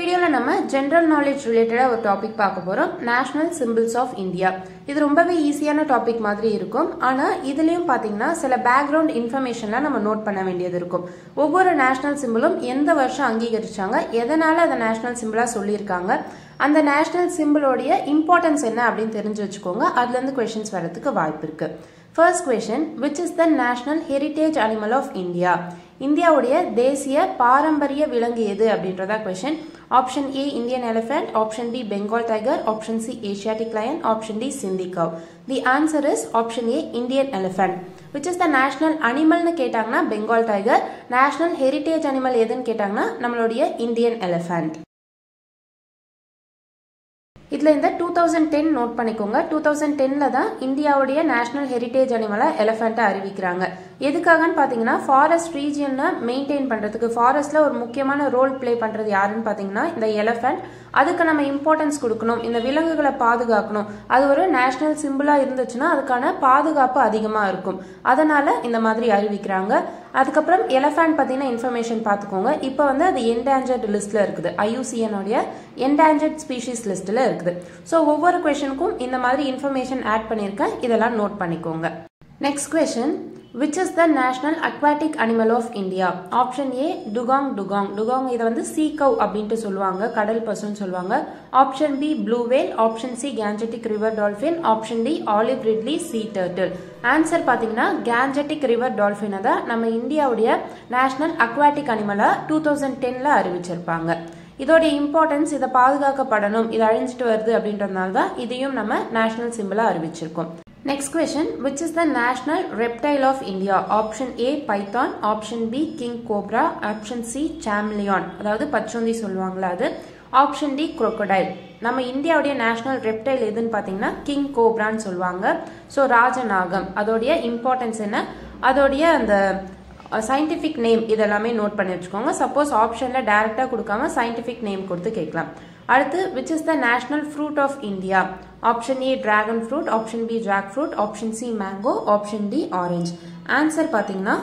video la nama general knowledge related a ஒரு topic paaka porom, national symbols of India. இது ரொம்பவே ஈஸியான topic மாதிரி இருக்கும். ஆனா இதுலயும் பாத்தீங்கன்னா சில background information la நம்ம நோட் பண்ண வேண்டியது இருக்கும். ஒவ்வொரு national symbolum எந்த வருஷம் அங்கீகரிச்சாங்க, எதனால அத national symbol ஆ சொல்லிருக்காங்க, அந்த national symbol உடைய importance என்ன அப்படினு தெரிஞ்சு வெச்சுக்கோங்க. அதுல இருந்து questions வரதுக்கு வாய்ப்பு இருக்கு. First question, which is the national heritage animal of India? India Odia देशीय पारंपरिक विलंगी ये दे अपडेट रहता question. Option A Indian elephant, Option B Bengal tiger, Option C Asiatic lion, Option D Sindhi cow. The answer is Option A Indian elephant. Which is the national animal ना केटांगना Bengal tiger, national heritage animal ये दन केटांगना नमलोड़िया Indian elephant. इतने Inder 2010 note पने कोंगा 2010 लदा India Odia national heritage animal elephant आरीबी करांगा ये दिकागन पातिंगना forest region ना maintain पन्दरत को forest ला और मुख्य माना role play पन्दरत यारन पातिंगना इंदर elephant आदुका नम importance कुडुकनो इंदर विलंगे गला पाद गाकनो आदु वरे national symbol इरुंद चुना आदुका ना पाद गापा अधिगमा अरुकम आदनाला इंदर मात्री आरीबी करांगा அதுக்கப்புறம் எலஃபண்ட் பத்தின இன்ஃபர்மேஷன் பாத்துக்கோங்க. இப்போ வந்து அது என்டேஞ்சர்ட் லிஸ்ட்ல இருக்குது. IUCN உடைய என்டேஞ்சர்ட் ஸ்பீஷீஸ் லிஸ்ட்ல இருக்குது. சோ ஒவ்வொரு क्वेश्चनக்கும் இந்த மாதிரி இன்ஃபர்மேஷன் ஆட் பண்ணிருக்கேன். இதெல்லாம் நோட் பண்ணிக்கோங்க. Next question, which is the national aquatic animal of India? Option A dugong dugong. Dugong இத வந்து sea cow அப்படினு சொல்வாங்க, கடல் பசுன்னு சொல்வாங்க. Option B blue whale, Option C Gangetic river dolphin, Option D olive ridley sea turtle. Answer பாத்தீங்கன்னா Gangetic river dolphin அத நம்ம இந்தியாவுடைய national aquatic animal 2010 ல அறிவிச்சிருப்பாங்க. இதோட இம்பார்ட்டன்ஸ் இத பாதுகாக்கப்படணும், இது அழிஞ்சிட்டு வருது அப்படின்றதனால தான் இதையும் நம்ம national symbol ah அறிவிச்சிருக்கோம். Next question, which is the national reptile of India? Option A python, Option B king cobra, Option C chameleon அதாவது பச்சோந்தி சொல்வாங்கல அது, Option D crocodile. நம்ம இந்தியாவுடைய national reptile எதுன்னு பாத்தீங்கன்னா கிங் கோப்ரான்னு சொல்வாங்க. சோ ராஜநாகம் அதோடைய இம்பார்ட்டன்ஸ் என்ன, அதோடைய அந்த scientific name இதெல்லாமே நோட் பண்ணி வச்சுக்கோங்க. சப்போஸ் ஆப்ஷன்ல டைரக்டா கொடுக்காம scientific name கொடுத்து கேட்கலாம். அடுத்து which is the national fruit of India? Option A dragon fruit, Option B jackfruit, Option C mango, Option D orange. Answer பாத்தீங்கன்னா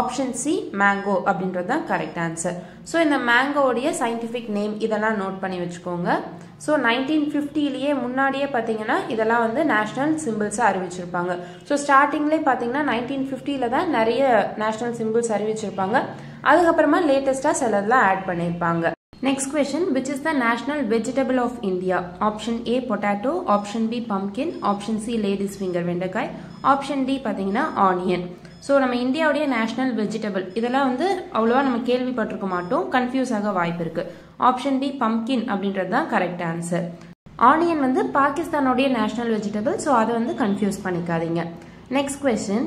Option C mango அப்படின்றது தான் கரெக்ட் ஆன்சர். சோ இந்த mango உடைய scientific name இதெல்லாம் note பண்ணி வச்சுக்கோங்க. So 1950லயே முன்னாடியே பாத்தீங்கன்னா இதெல்லாம் வந்து நேஷனல் சிம்பிள்ஸ் அறிவிச்சிருப்பாங்க. சோ ஸ்டார்டிங்லயே பாத்தீங்கன்னா 1950ல தான் நிறைய நேஷனல் சிம்பிள்ஸ் அறிவிச்சிருப்பாங்க. அதுக்கு அப்புறமா லேட்டஸ்டா சிலதெல்லாம் ஆட் பண்ணிருப்பாங்க. Next question, which is the national vegetable of India? Option A potato, Option B pumpkin, Option C lady's finger வெண்டைக்காய், Option D பாத்தீங்கன்னா ஆனியன். சோ நம்ம இந்தியாவுடைய நேஷனல் வெஜிடபிள் இதெல்லாம் வந்து அவ்வளவா நம்ம கேள்விப்பட்டிருக்க மாட்டோம், கன்ஃபியூஸ் ஆக வாய்ப்பு இருக்கு. ஆப்ஷன் பி பம்ப்கின் அப்படின்றது தான் கரெக்ட் ஆன்சர். ஆனியன் வந்து பாகிஸ்தானோட நேஷனல் வெஜிடபிள், சோ அதை வந்து கன்ஃபியூஸ் பண்ணிக்காதீங்க. Next question,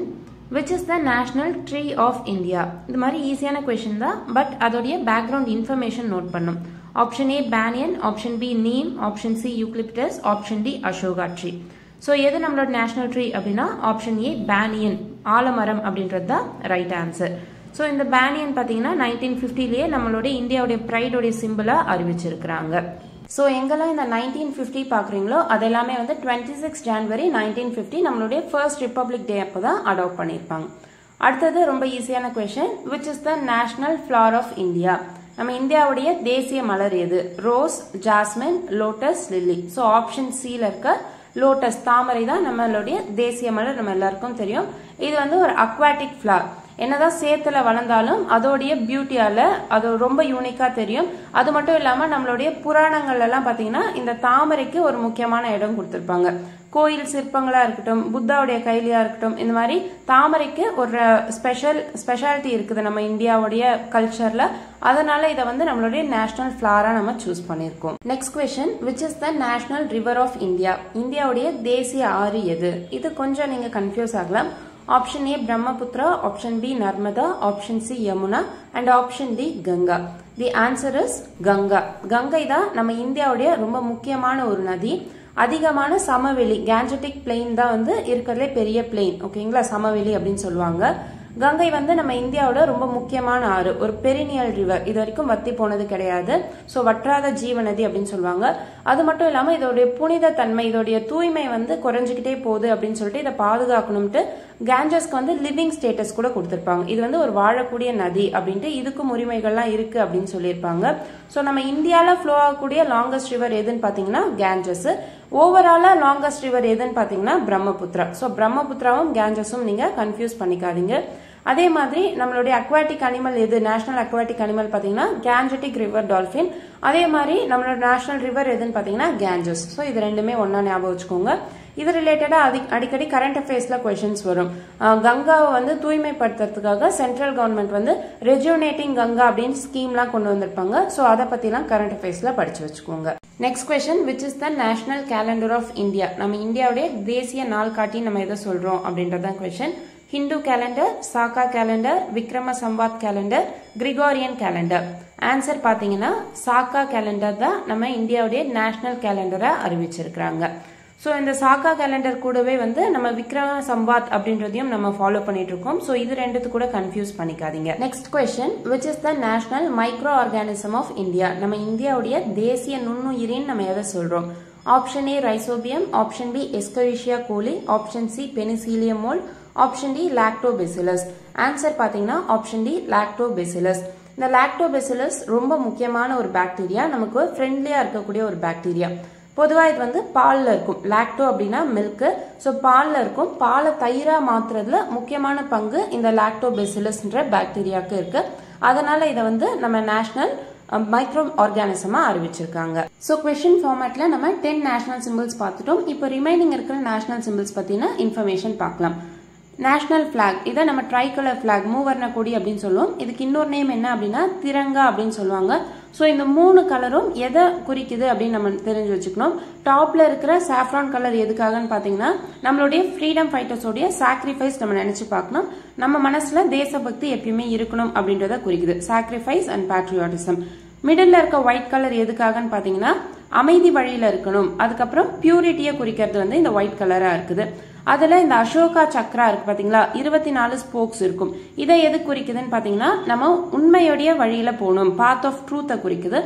which is the national tree of India? இந்த மாதிரி ஈஸியான क्वेश्चन தான், பட் அதோட பேக்ரவுண்ட் இன்ஃபர்மேஷன் நோட் பண்ணனும். Option A banyan, option B neem, option C eucalyptus, option D ashoka tree. So எது நம்மளோட நேஷனல் ட்ரீ அப்படின்னா ஆப்ஷன் A பேனியன் ஆலமரம் அப்படின்றது தான் ரைட் ஆன்சர். சோ இந்த பேனியன் பாத்தீங்கன்னா 1950லயே நம்மளோட இந்தியாவுடைய பிரைடோட சிம்பலா அறிவிச்சிருக்காங்க. சோ எங்கெல்லாம் இந்த 1950 பாக்குறீங்களோ அதெல்லாமே வந்து 26 ஜனவரி 1950 நம்மளோட ஃபர்ஸ்ட் ரிபப்ளிக் டே அப்பதான் அடாப்ட் பண்ணிருப்பாங்க. அடுத்தது ரொம்ப ஈஸியான question, which is the national flower of India? நம்ம இந்தியாவுடைய தேசிய மலர் எது? Rose, jasmine, lotus, lily. So option C ல இருக்க லோட்டஸ் தாமரை தான் நம்மளுடைய தேசிய மலர், நம்ம எல்லாருக்கும் தெரியும். இது வந்து ஒரு அக்வாட்டிக் ஃபிளவர், என்னதான் சேத்துல வளர்ந்தாலும் அதோடைய பியூட்டியால அது ரொம்ப யூனிக்கா தெரியும். அது மட்டும் இல்லாம நம்மளுடைய புராணங்கள் எல்லாம் பாத்தீங்கன்னா இந்த தாமரைக்கு ஒரு முக்கியமான இடம் கொடுத்திருப்பாங்க. கோயில் சிற்பங்களா இருக்கட்டும், புத்தாவுடைய கைலியா இருக்கட்டும், இந்த மாதிரி தாமரைக்கு ஒரு ஸ்பெஷாலிட்டி இருக்குது நம்ம இந்தியாவுடைய கல்ச்சர்ல. அதனால இத வந்து நம்மளுடைய நேஷனல் ஃபிளாரா நம்ம சூஸ் பண்ணிருக்கோம். Next question, which is the national river of India? இந்தியாவுடைய தேசிய ஆறு எது? இது கொஞ்சம் நீங்க கன்ஃபியூஸ் ஆகலாம். Option A Brahmaputra, option B Narmada, option C Yamuna and option D Ganga. The answer is Ganga. Gangai தான் நம்ம இந்தியாவுடைய ரொம்ப முக்கியமான ஒரு நதி. அதிகமான சமவெளி கேஞ்சட்டிக் பிளெயின் தான் வந்து இருக்கிறதுல பெரிய பிளெயின், ஓகேங்களா, சமவெளி அப்படின்னு சொல்லுவாங்க. கங்கை வந்து நம்ம இந்தியாவோட ரொம்ப முக்கியமான ஆறு, ஒரு பெரினியல் ரிவர், இது வரைக்கும் வத்தி போனது கிடையாது. சோ வற்றாத ஜீவநதி அப்படின்னு சொல்லுவாங்க. அது மட்டும் இல்லாம இதோடைய புனித தன்மை, இதோடைய தூய்மை வந்து குறைஞ்சுக்கிட்டே போகுது அப்படின்னு சொல்லிட்டு இதை பாதுகாக்கணும்ட்டு Ganges வந்து living status கூட கொடுத்திருப்பாங்க. இது வந்து ஒரு வாழக்கூடிய நதி அப்படிட்டு இதுக்கு முரிமைகள்லாம் இருக்கு அப்படினு சொல்லிருப்பாங்க. சோ நம்ம இந்தியால flow ஆகக்கூடிய longest river எதுன்னு பாத்தீங்கன்னா Ganges. Overall longest river எதுன்னு பாத்தீங்கன்னா Brahmaputra. சோ பிரம்மபுத்திராவும் கேஞ்சஸும் நீங்க கன்ஃபியூஸ் பண்ணிக்காதீங்க. அதே மாதிரி நம்மளுடைய aquatic animal எது? National aquatic animal பாத்தீங்கன்னா Gangetic River Dolphin. அதே மாதிரி நம்மளோட national river எதுன்னு பாத்தீங்கன்னா Ganges. சோ இது ரெண்டுமே ஒண்ணா ஞாபகம் வச்சுக்கோங்க. இது ரிலேட்டடா அடிக்கடி கரண்ட் அஃபேர்ஸ்ல क्वेश्चंस வரும். கங்காவை வந்து தூய்மைப்படுத்துறதுக்காக சென்ட்ரல் கவர்மெண்ட் வந்து ரெஜுனேட்டிங் கங்கா அப்படினு ஸ்கீம்லாம் கொண்டு வந்திருப்பாங்க. சோ அத பத்திலாம் கரண்ட் அஃபேர்ஸ்ல படிச்சு வச்சுக்கோங்க. Next question, which is the national calendar of India? நம்ம இந்தியாவுடைய தேசிய நாள்காட்டி நம்ம எதை சொல்றோம் அப்படிங்கறது தான் question. Hindu calendar, Saka calendar, Vikrama Sambath calendar, Gregorian calendar. Answer பாத்தீங்கன்னா Saka calendar தான் நம்ம இந்தியாவுடைய national calendar-ஆ அறிவிச்சிருக்காங்க. So in the Saka calendar கூடவே வந்து நம்ம விக்ரம சம்பாத் அப்படின்றதையும் நம்ம ஃபாலோ பண்ணிட்டு இருக்கோம். சோ இது ரெண்டுத்து கூட கன்ஃபியூஸ் பண்ணிக்காதீங்க. Next question, which is the national microorganism of India? நம்ம இந்தியாவுடைய தேசிய நுண்ணுயிரின்னு நம்ம எதை சொல்றோம்? Option A Rhizobium, Option B Escherichia coli, Option C Penicillium mold, Option D Lactobacillus. Answer பாத்தீங்கன்னா Option D Lactobacillus. இந்த Lactobacillus ரொம்ப முக்கியமான ஒரு பாக்டீரியா, நமக்கு ஃப்ரெண்ட்லியா இருக்கக்கூடிய ஒரு பாக்டீரியா. பொதுவா இது வந்து பால்ல இருக்கும். லாக்டோ அப்படினா milk. சோ பால்ல இருக்கும். பாலை தயிரா மாத்துறதுல முக்கியமான பங்கு இந்த லாக்டோபெசிலஸ்ன்ற பாக்டீரியாக்கு இருக்கு. அதனால இத வந்து நம்ம நேஷனல் மைக்ரோ ஆர்கானிசமா அறிவிச்சிருக்காங்க. சோ क्वेश्चन ஃபார்மட்ல நம்ம 10 நேஷனல் சிம்பிள்ஸ் பார்த்துட்டோம். இப்போ ரிமைனிங் இருக்கிற நேஷனல் சிம்பிள்ஸ் பத்தின இன்ஃபர்மேஷன் பார்க்கலாம். நேஷனல் flag இத நம்ம ட்ரை கலர் flag மூவர்ண கொடி அப்படினு சொல்லுவோம். இதுக்கு இன்னொரு நேம் என்ன அப்படினா திரங்கா அப்படினு சொல்வாங்க. சோ இந்த மூணு கலரும் எதை குறிக்குது அப்படி நம்ம தெரிஞ்சு வச்சுக்கணும். டாப்ல இருக்கிற சாஃப்ரான் கலர் எதுக்காகன்னு பாத்தீங்கன்னா நம்மளுடைய ஃப்ரீடம் ஃபைட்டர்ஸ் உடைய சாக்ரிஃபைஸ் நம்ம நினைச்சு பார்க்கணும். நம்ம மனசுல தேசபக்தி எப்பயுமே இருக்கணும் அப்படின்றத குறிக்குது. Sacrifice and patriotism. மிடில்ல இருக்க ஒயிட் கலர் எதுக்காகன்னு பாத்தீங்கன்னா அமைதி வழியில இருக்கணும். அதுக்கப்புறம் பியூரிட்டியை குறிக்கிறது வந்து இந்த ஒயிட் கலரா இருக்குது. அதுல இந்த அசோகா சக்ரா இருக்கு பாத்தீங்களா, 24 ஸ்போக்ஸ் இருக்கும். இதை எது குறிக்குதுன்னு பாத்தீங்கன்னா நம்ம உண்மையோட வழியில போகணும், பாத் ஆஃப் ட்ரூத்தை குறிக்குது.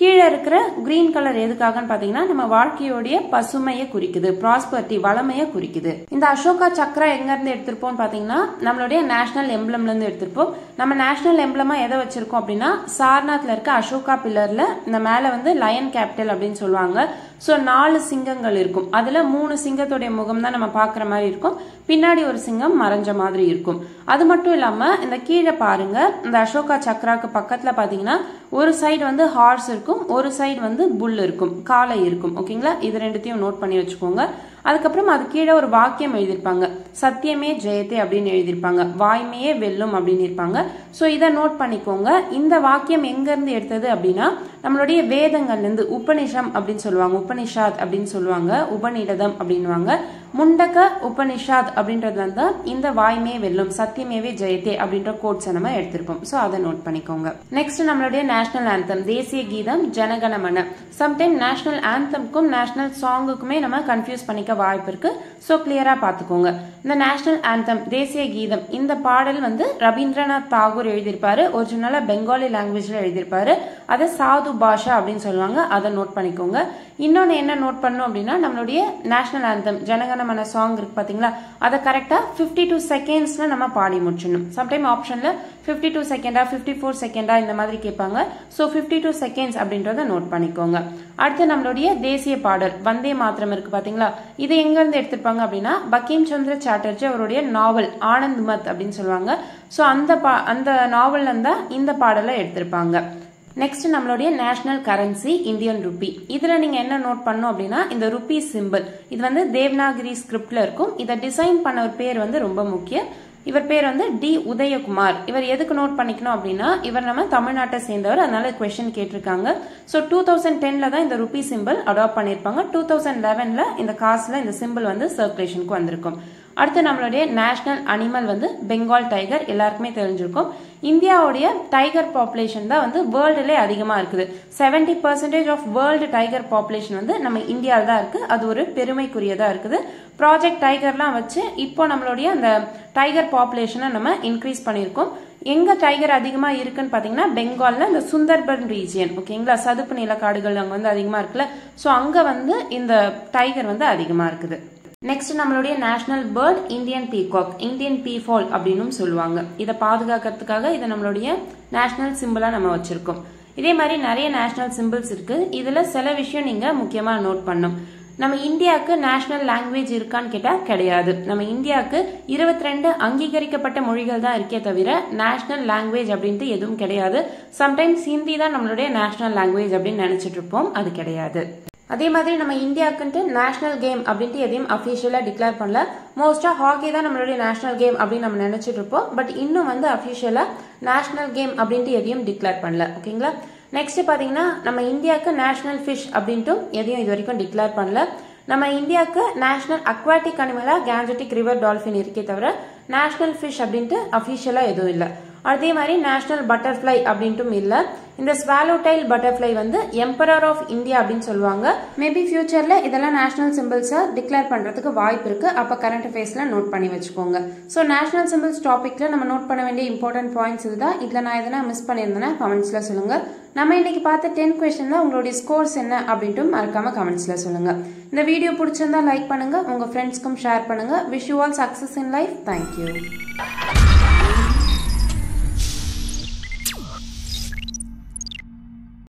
கீழே இருக்கிற கிரீன் கலர் எதுக்காகன்னு பாத்தீங்கன்னா நம்ம வாழ்க்கையோடைய பசுமையை குறிக்குது, ப்ராஸ்பர்ட்டி வளமையை குறிக்குது. இந்த அசோகா சக்ரா எங்க இருந்து எடுத்திருப்போம்னு பாத்தீங்கன்னா நம்மளுடைய நேஷனல் எம்ப்ளம்ல இருந்து எடுத்திருப்போம். நம்ம நேஷனல் எம்ப்ளமா எதை வச்சிருக்கோம் அப்படின்னா சாரநாத்ல இருக்க அசோகா பில்லர்ல இந்த மேல வந்து லயன் கேபிட்டல் அப்படின்னு சொல்லுவாங்க. சோ 4 சிங்கங்கள் இருக்கும். அதுல 3 சிங்கத்தோடைய முகம் தான் நம்ம பாக்குற மாதிரி இருக்கும். பின்னாடி ஒரு சிங்கம் மறைஞ்ச மாதிரி இருக்கும். அது மட்டும் இல்லாம இந்த கீழே பாருங்க, இந்த அசோகா சக்ராக்கு பக்கத்துல பாத்தீங்கன்னா ஒரு சைடு வந்து ஹார்ஸ் இருக்கும், ஒரு சைடு வந்து புல் இருக்கும், காளை இருக்கும். ஓகேங்களா, இது ரெண்டுத்தையும் நோட் பண்ணி வச்சுக்கோங்க. அதுக்கப்புறம் அது கீழே ஒரு வாக்கியம் எழுதியிருப்பாங்க, சத்தியமே ஜெயத்தே அப்படின்னு எழுதியிருப்பாங்க, வாய்மையே வெல்லும் அப்படின்னு இருப்பாங்க. சோ இதை நோட் பண்ணிக்கோங்க. இந்த வாக்கியம் எங்க இருந்து எடுத்தது அப்படின்னா நம்மளுடைய வேதங்கள்ல இருந்து, உபநிஷம் அப்படின்னு சொல்லுவாங்க, உபனிஷாத் அப்படின்னு சொல்லுவாங்க, உபநிடதம் அப்படின்வாங்க. முண்டக்க உபனிஷாத் அப்படின்றது வந்து இந்த வாய்மையே வெல்லும், சத்தியமேவே ஜெயத்தே அப்படின்ற கோட்ஸ் நம்ம எடுத்திருப்போம். சோ அதை நோட் பண்ணிக்கோங்க. நெக்ஸ்ட் நம்மளுடைய நேஷனல் ஆந்தம் தேசிய கீதம் ஜனகணமன. சம்டைம் நேஷனல் ஆந்தம்க்கும் நேஷனல் சாங்குக்குமே நம்ம கன்ஃபியூஸ் பண்ணிக்க வாய்ப்பு இருக்கு. சோ கிளியரா பாத்துக்கோங்க. இந்த நேஷனல் ஆந்தம் தேசிய கீதம் இந்த பாடல் வந்து ரவீந்திரநாத் தாகூர் எழுதியிருப்பாரு. ஒரிஜினலா பெங்காலி லாங்குவேஜ்ல எழுதியிருப்பாரு. அதை சாது பாஷா அப்படின்னு சொல்லுவாங்க. அதை நோட் பண்ணிக்கோங்க. இன்னொன்னு என்ன நோட் பண்ணும் அப்படின்னா நம்மளுடைய நேஷனல் ஆந்தம் ஜனகண மன சாங் இருக்கு பாத்தீங்களா, அத கரெக்ட்டா 52 செகண்ட்ஸ்ல நம்ம பாடி முடிச்சணும். சம்டைம் ஆப்ஷன்ல 52 செகண்டா 54 செகண்டா இந்த மாதிரி கேட்பாங்க. சோ 52 செகண்ட்ஸ் அப்படின்றத நோட் பண்ணிக்கோங்க. அடுத்து நம்மளுடைய தேசிய பாடல் வந்தே மாத்ரம் இருக்கு பாத்தீங்களா, இது எங்க இருந்து எடுத்திருப்பாங்க அப்படின்னா பங்கீம் சந்திர சாட்டர்ஜி அவருடைய நாவல் ஆனந்த் மத் அப்படின்னு சொல்லுவாங்க. சோ அந்த நாவல்ல இருந்தா இந்த பாடலை எடுத்திருப்பாங்க. நெக்ஸ்ட் நம்மளுடைய நேஷனல் கரன்சி இந்தியன் ருபி. இதுல நீங்க என்ன நோட் பண்ணணும் அப்படின்னா இந்த ருபி சிம்பிள் இது வந்து தேவநாகிரி ஸ்கிரிப்ட்ல இருக்கும். இதை டிசைன் பண்ண ஒரு பேர் வந்து ரொம்ப முக்கியம். இவர் பேர் வந்து டி உதயகுமார். இவர் எதுக்கு நோட் பண்ணிக்கணும் அப்படின்னா இவர் நம்ம தமிழ்நாட்டை சேர்ந்தவர். அதனால கொஸ்டின் கேட்டிருக்காங்க. சோ 2010ல தான் இந்த ருபி சிம்பிள் அடாப்ட் பண்ணிருப்பாங்க. 2011ல இந்த காசுல இந்த சிம்பிள் வந்து சர்க்குலேஷனுக்கு வந்திருக்கும். அடுத்து நம்மளுடைய நேஷனல் அனிமல் வந்து பெங்கால் டைகர். எல்லாருக்குமே தெரிஞ்சிருக்கும். இந்தியாவுடைய டைகர் பாப்புலேஷன் தான் வந்து வேர்ல்டுல அதிகமா இருக்குது. 70% ஆஃப் வேர்ல்டு டைகர் பாப்புலேஷன் வந்து நம்ம இந்தியால தான் இருக்கு. அது ஒரு பெருமைக்குரியதா இருக்குது. ப்ராஜெக்ட் டைகர்லாம் வச்சு இப்போ நம்மளுடைய அந்த டைகர் பாப்புலேஷனை நம்ம இன்க்ரீஸ் பண்ணியிருக்கோம். எங்க டைகர் அதிகமா இருக்குன்னு பாத்தீங்கன்னா பெங்கால்ல இந்த சுந்தர்பன் ரீஜியன். ஓகேங்களா, சதுப்பு நில காடுகள் அங்க வந்து அதிகமா இருக்குல்ல. சோ அங்க வந்து இந்த டைகர் வந்து அதிகமா இருக்குது. Next நம்மளுடைய national bird Indian peacock, Indian peafowl அப்படினும் சொல்வாங்க. இத பாதுகாக்கிறதுக்காக இத நம்மளுடைய national symbol ஆ நம்ம வச்சிருக்கோம். இதே மாதிரி நிறைய national symbols இருக்கு. இதுல சில விஷயம் நீங்க முக்கியமா நோட் பண்ணணும். நம்ம இந்தியாக்கு national language இருக்கான்னு கேட்டா கிடையாது. நம்ம இந்தியாக்கு 22 அங்கீகரிக்கப்பட்ட மொழிகள் தான் இருக்கே தவிர national language அப்படினு எதுவும் கிடையாது. Sometimes ஹிந்தி தான் நம்மளுடைய national language அப்படினு நினைச்சிட்டு இருப்போம், அது கிடையாது. அதே மாதிரி நம்ம இந்தியாக்குன்ட்டு நேஷனல் கேம் அப்படினு எதையும் அபிஷியலா டிக்ளேர் பண்ணல. மோஸ்டா ஹாக்கி தான் நம்மளுடைய நேஷனல் கேம் அப்படி நம்ம நினைச்சிட்டு இருப்போம். பட் இன்னும் அபிஷியலா நேஷனல் கேம் அப்படினு எதையும் டிக்ளேர் பண்ணல. ஓகேங்களா? நெக்ஸ்ட் பாத்தீங்கன்னா நம்ம இந்தியாக்கு நேஷனல் ஃபிஷ் அப்படினு எதையும் இது வரைக்கும் டிக்ளேர் பண்ணல. நம்ம இந்தியாக்கு நேஷனல் அக்வாட்டிக் அனிமலா கேங்கெடிக் ரிவர் டால்ஃபின் இருக்கே தவிர நேஷனல் ஃபிஷ் அப்படினு அபிஷியலா எதுவும் இல்ல. அதே மாதிரி நேஷனல் பட்டர்ஃப்ளை அப்படின்ட்டும் இல்ல. இந்த swallow tail butterfly emperor of India அப்படின்னு சொல்லுவாங்க. மேபி ஃபியூச்சர்ல இதெல்லாம் நேஷனல் சிம்பிள்ஸா டிக்ளேர் பண்றதுக்கு வாய்ப்பு இருக்கு. அப்ப கரண்ட் அஃபேர்ஸ்ல நோட் பண்ணி வச்சுக்கோங்க. சோ நேஷனல் சிம்பிள்ஸ் டாபிக்ல நம்ம நோட் பண்ண வேண்டிய இம்பார்ட்டன்ட் பாயிண்ட்ஸ் இதுதான். இதுல நான் எதனா மிஸ் பண்ணியிருந்தேன்னா கமெண்ட்ஸ்ல சொல்லுங்க. நம்ம இன்னைக்கு பார்த்த 10 கொஸ்டின்ல உங்களுடைய ஸ்கோர்ஸ் என்ன அப்படின்ட்டு மறக்காம கமெண்ட்ஸ்ல சொல்லுங்க. இந்த வீடியோ பிடிச்சிருந்தா லைக் பண்ணுங்க, உங்க ஃப்ரெண்ட்ஸ்க்கும் ஷேர் பண்ணுங்க. Wish you all success in life. Thank you.